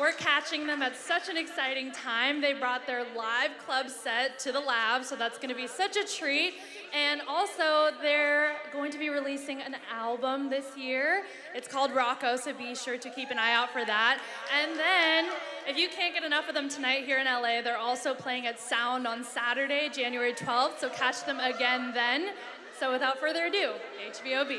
We're catching them at such an exciting time. They brought their live club set to the lab, so that's gonna be such a treat. And also, they're going to be releasing an album this year. It's called Rocco, so be sure to keep an eye out for that. And then, if you can't get enough of them tonight here in LA, they're also playing at Sound on Saturday, January 12th, so catch them again then. So without further ado, HVOB.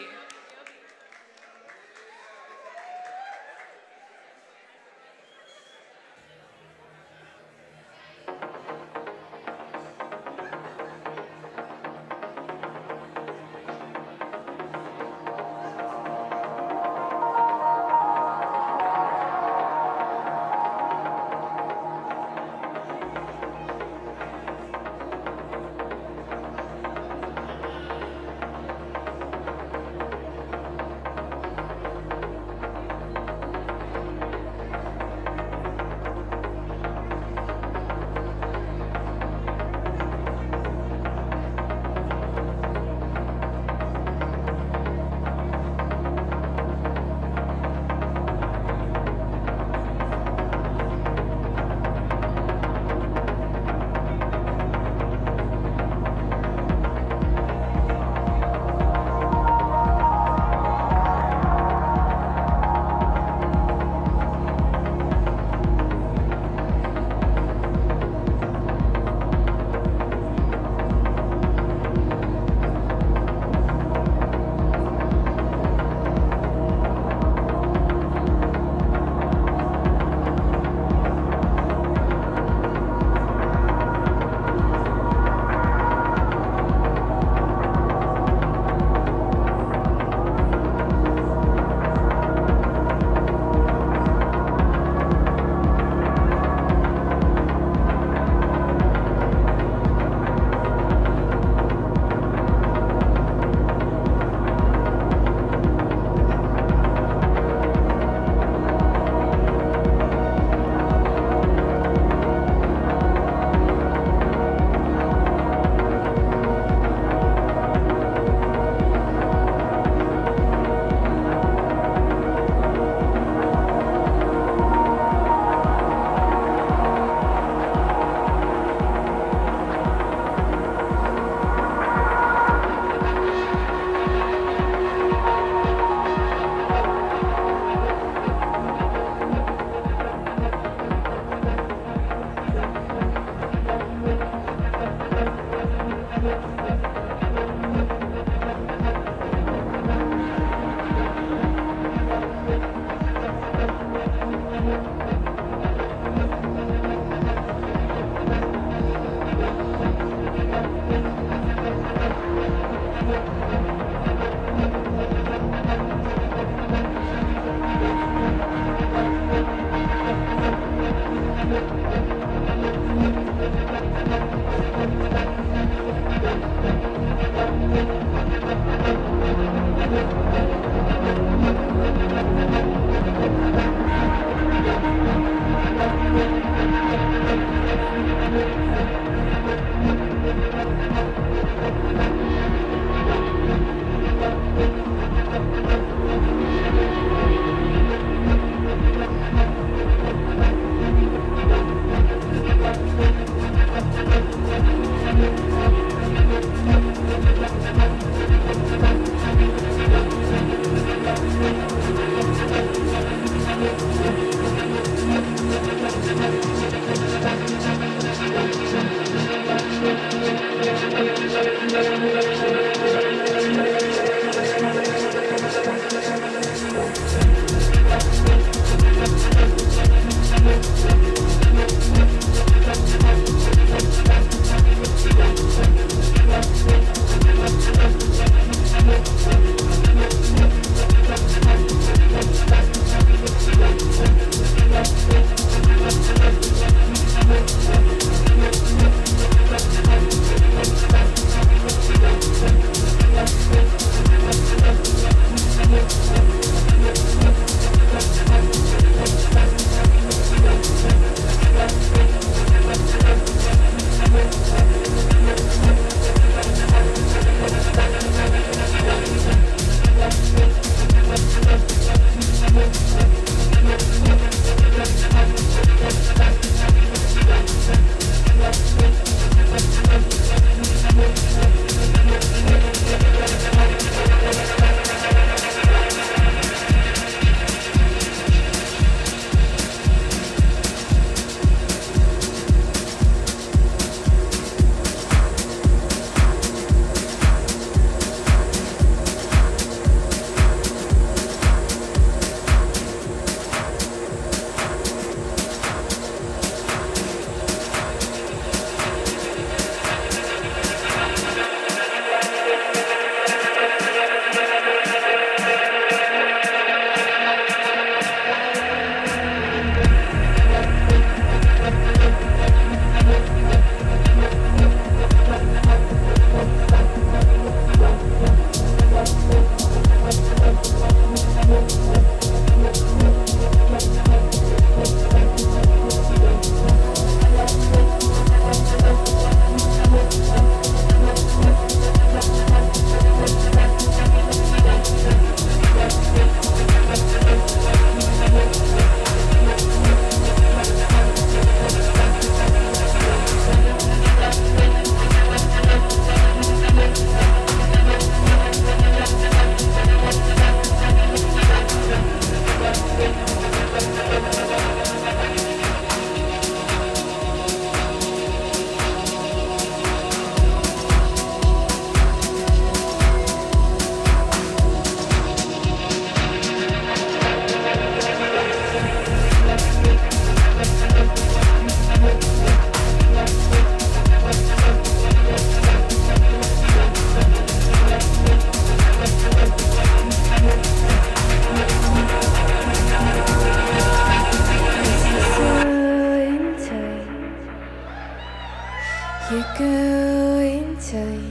going tight.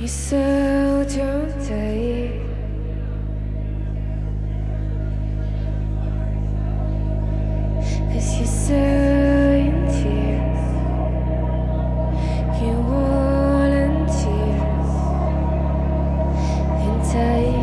You're so drunk tight. Cause you're so in tears. You're all in tears and tight. You're going tight.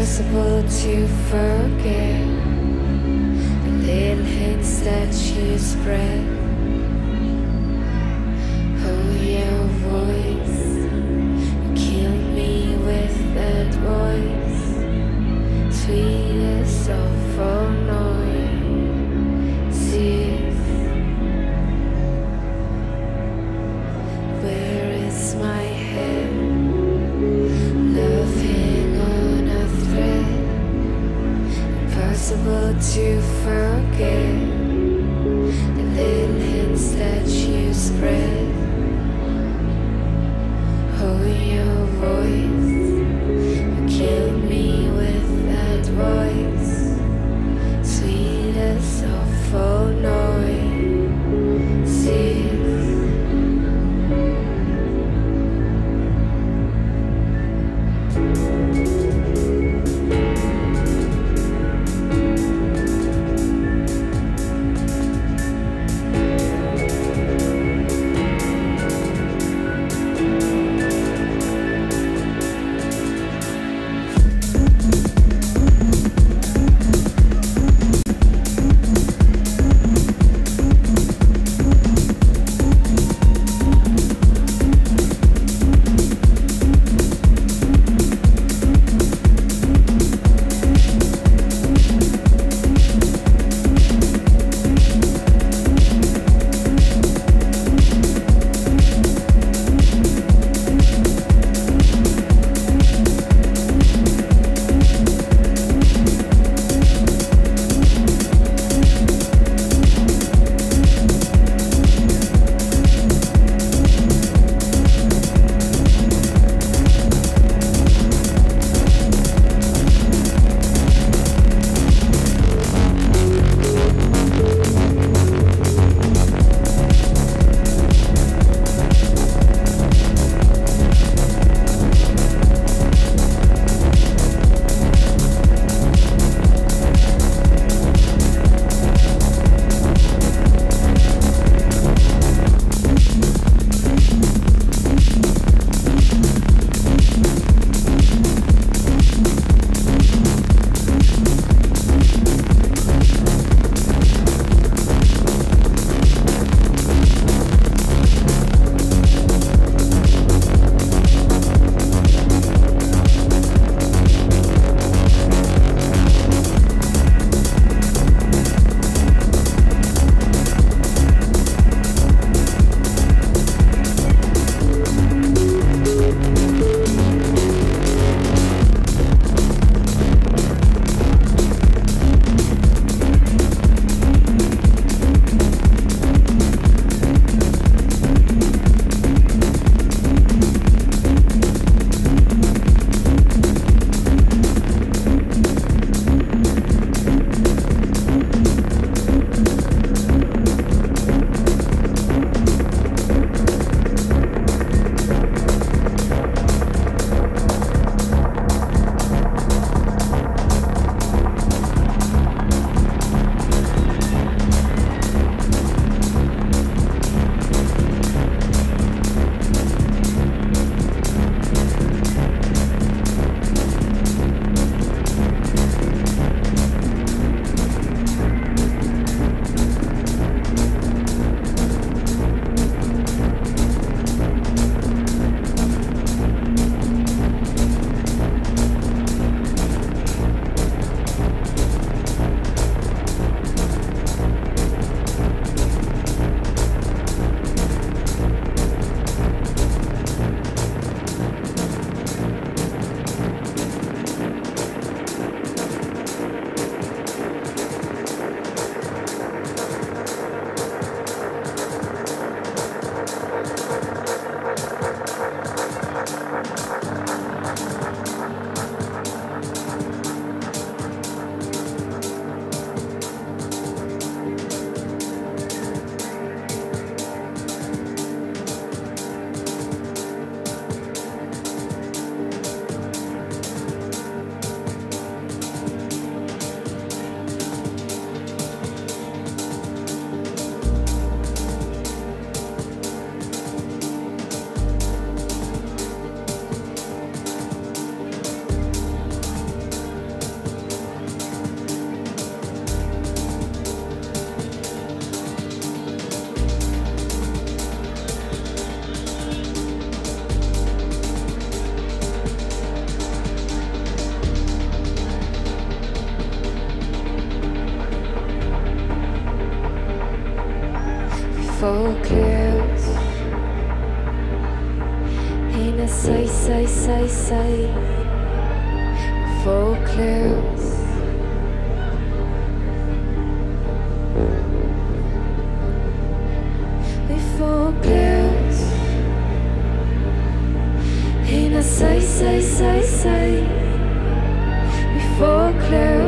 impossible to forget the little hints that you spread. Oh, your voice, you killed me with that voice, sweet as awful noises. Where is my head? Impossible to forget the little hints that you spread. Oh, your voice, you killed me with that voice, sweet as awful noises. focus. Ain't a say focus. We focus. Ain't a say we focus.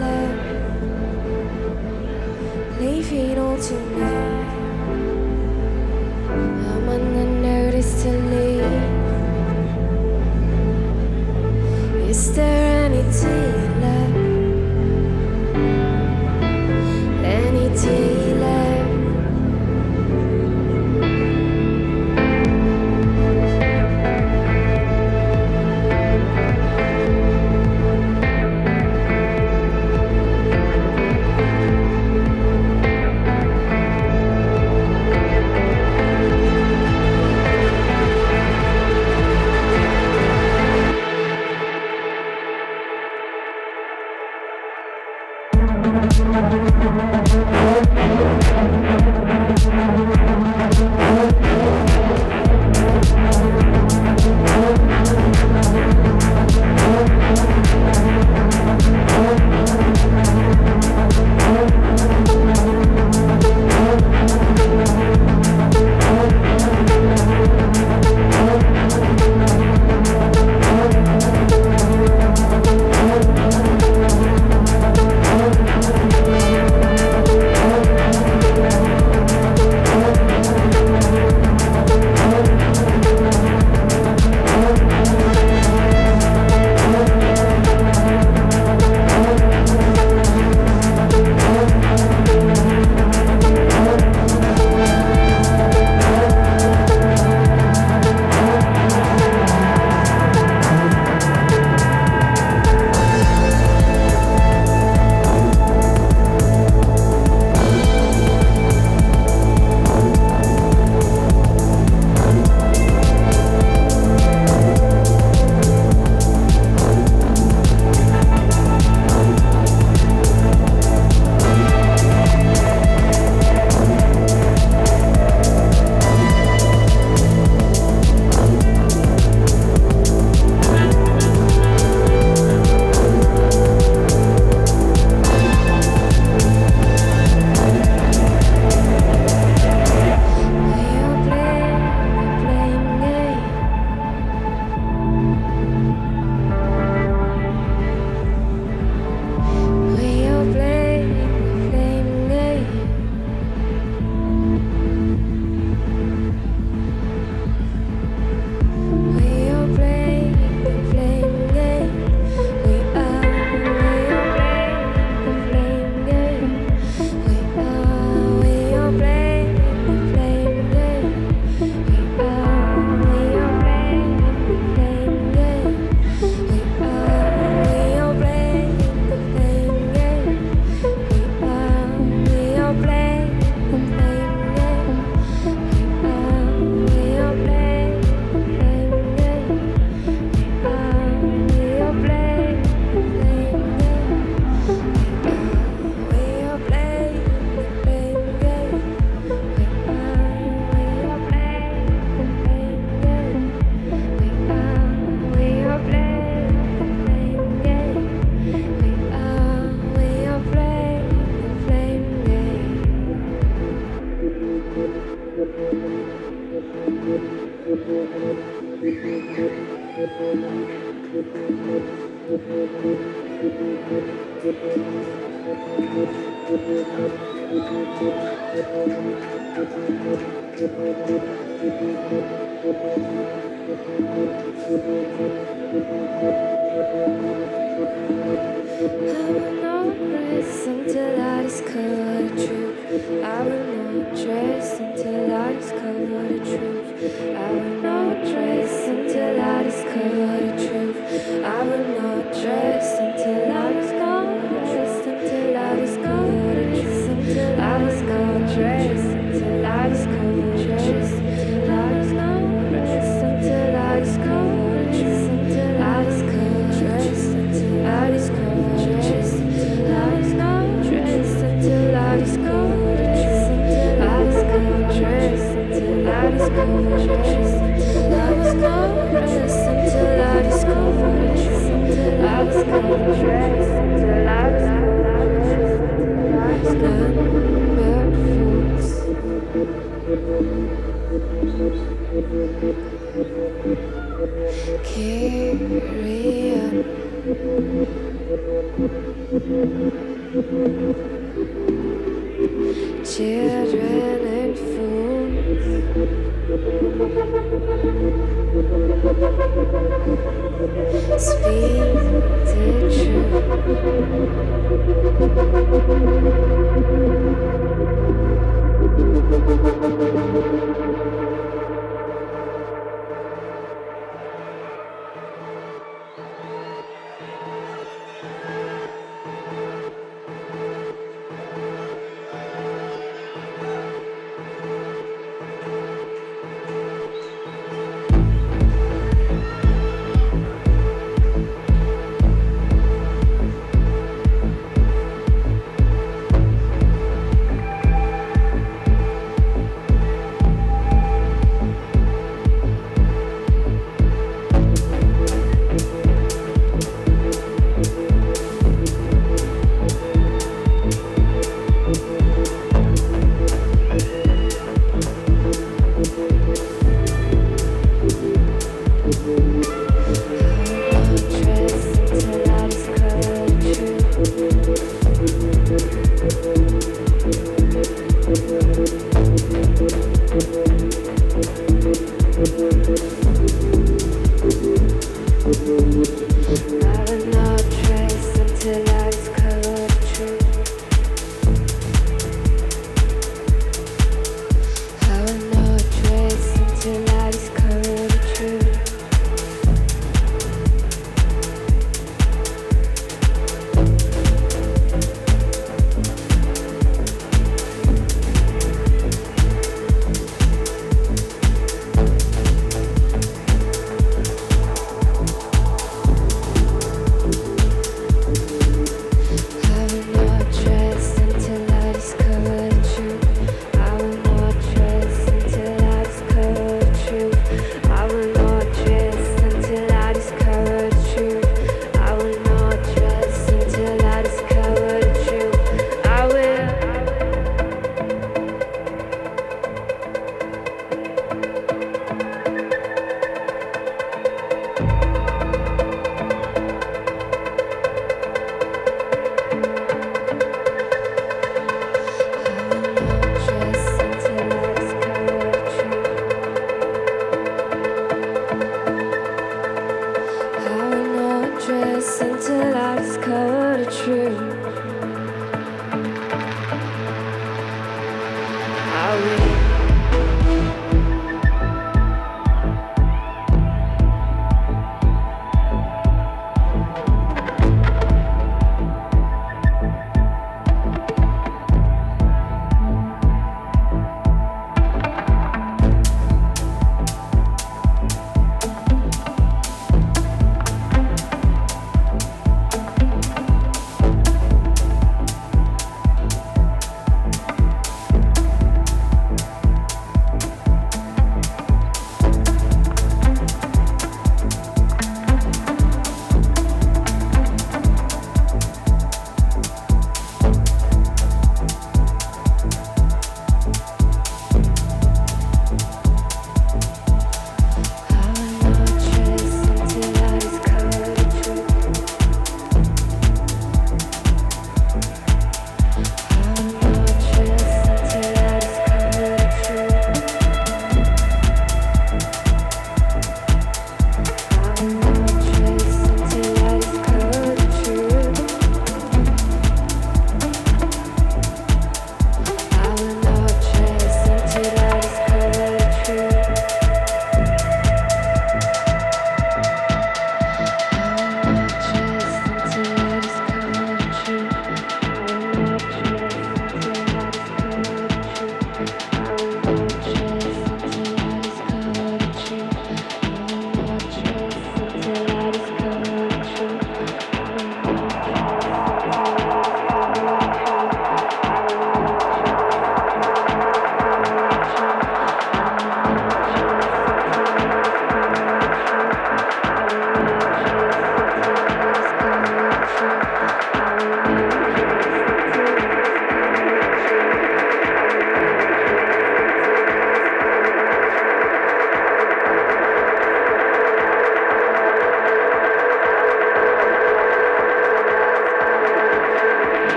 left, leave it all to me. I'm on the notice to leave. Is there any tea left? Any tea left? Love is no rest until I Carry on. Children and fools, speak the truth.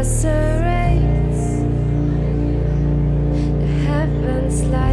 eviscerates the heaven's light.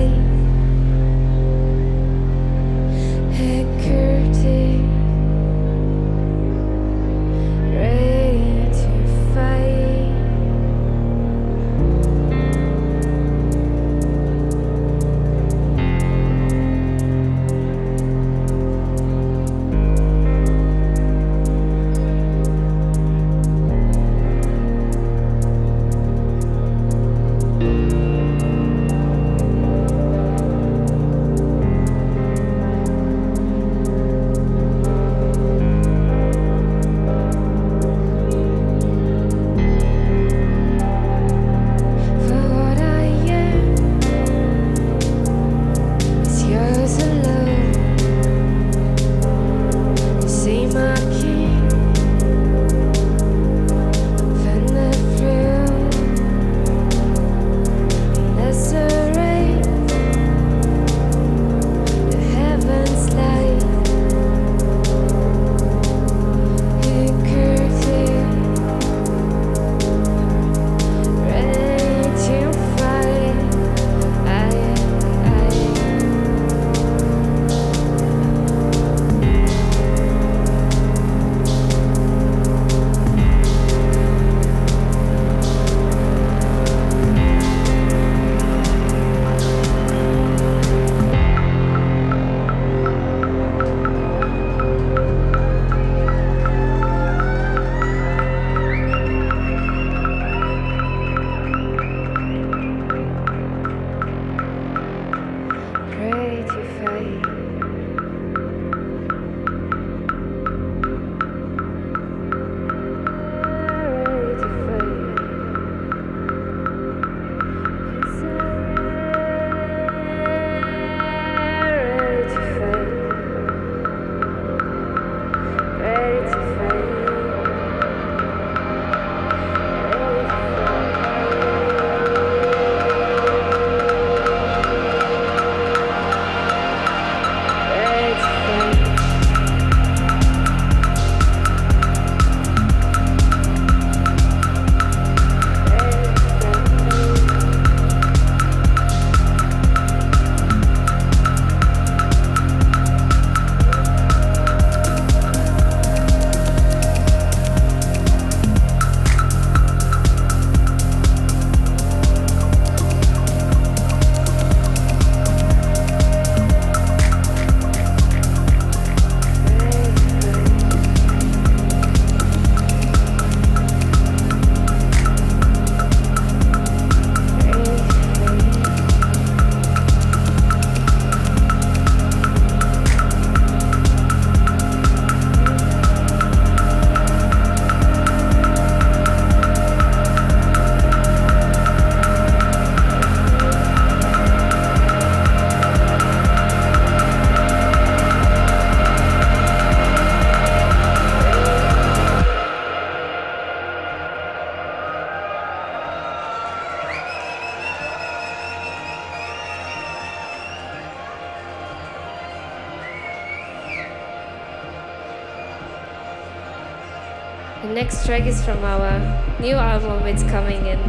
The next track is from our new album. It's coming in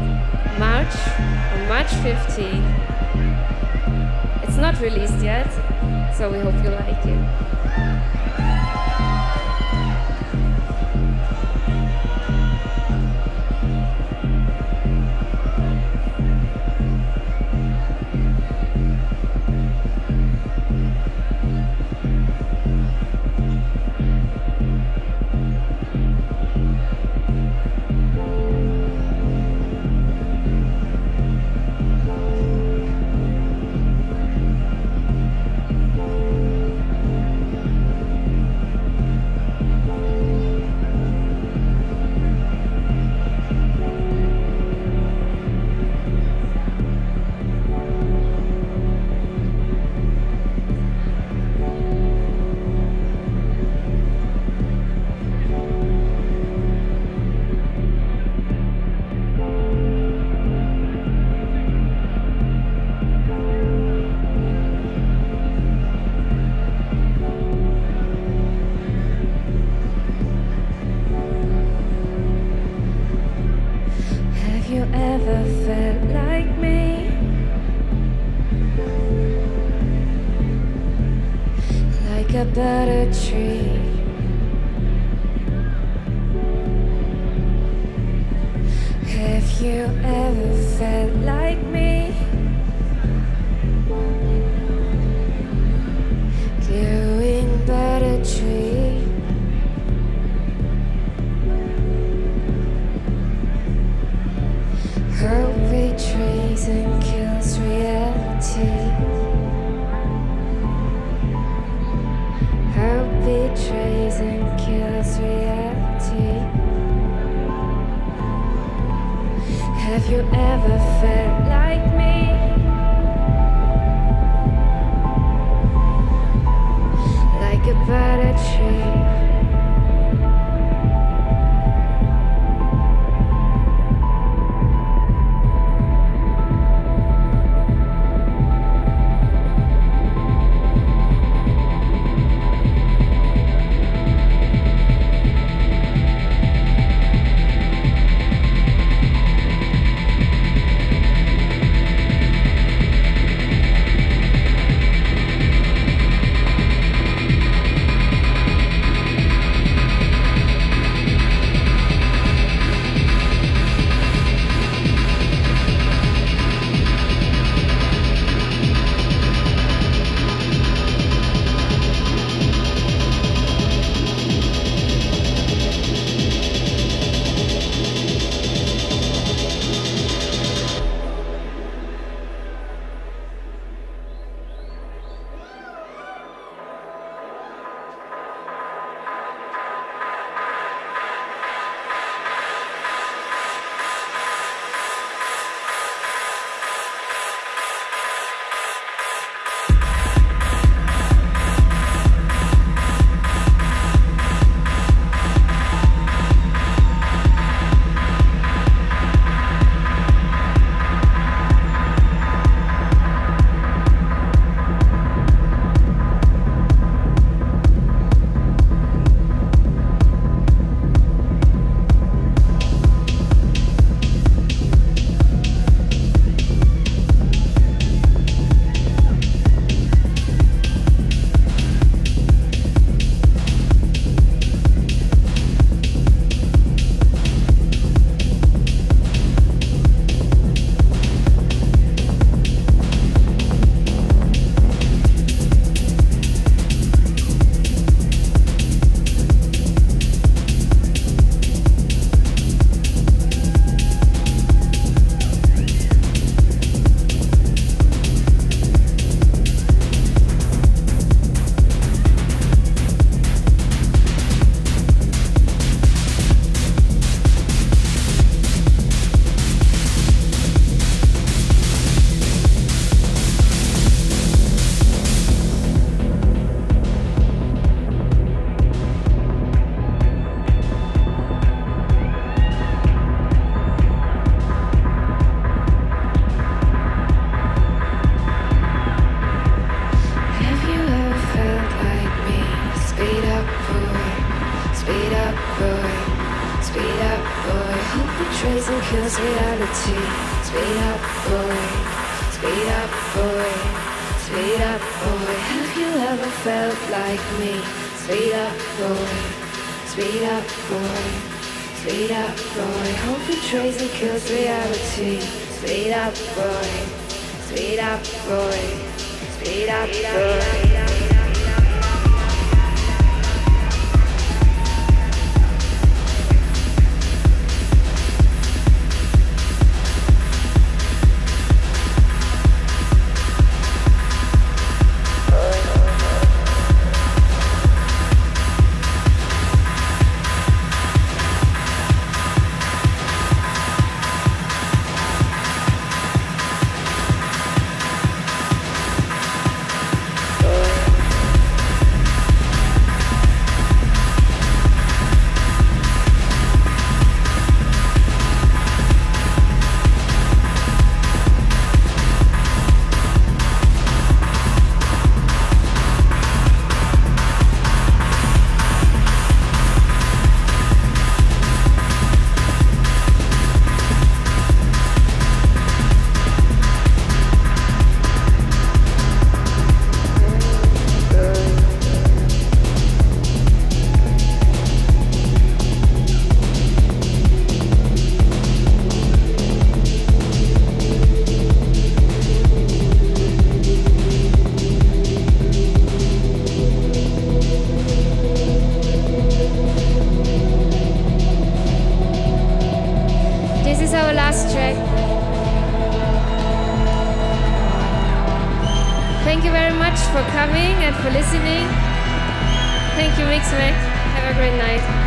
March, on March 15. It's not released yet, so we hope you like it. you ever felt like me, like a butter tree, have you ever felt like me? Doing butter tree, hope betrays and kills reality. Hope betrays and kills reality. Have you ever felt like me? Like a butter Bye. Thank you very much for coming and for listening. Thank you, Mixmac. Have a great night.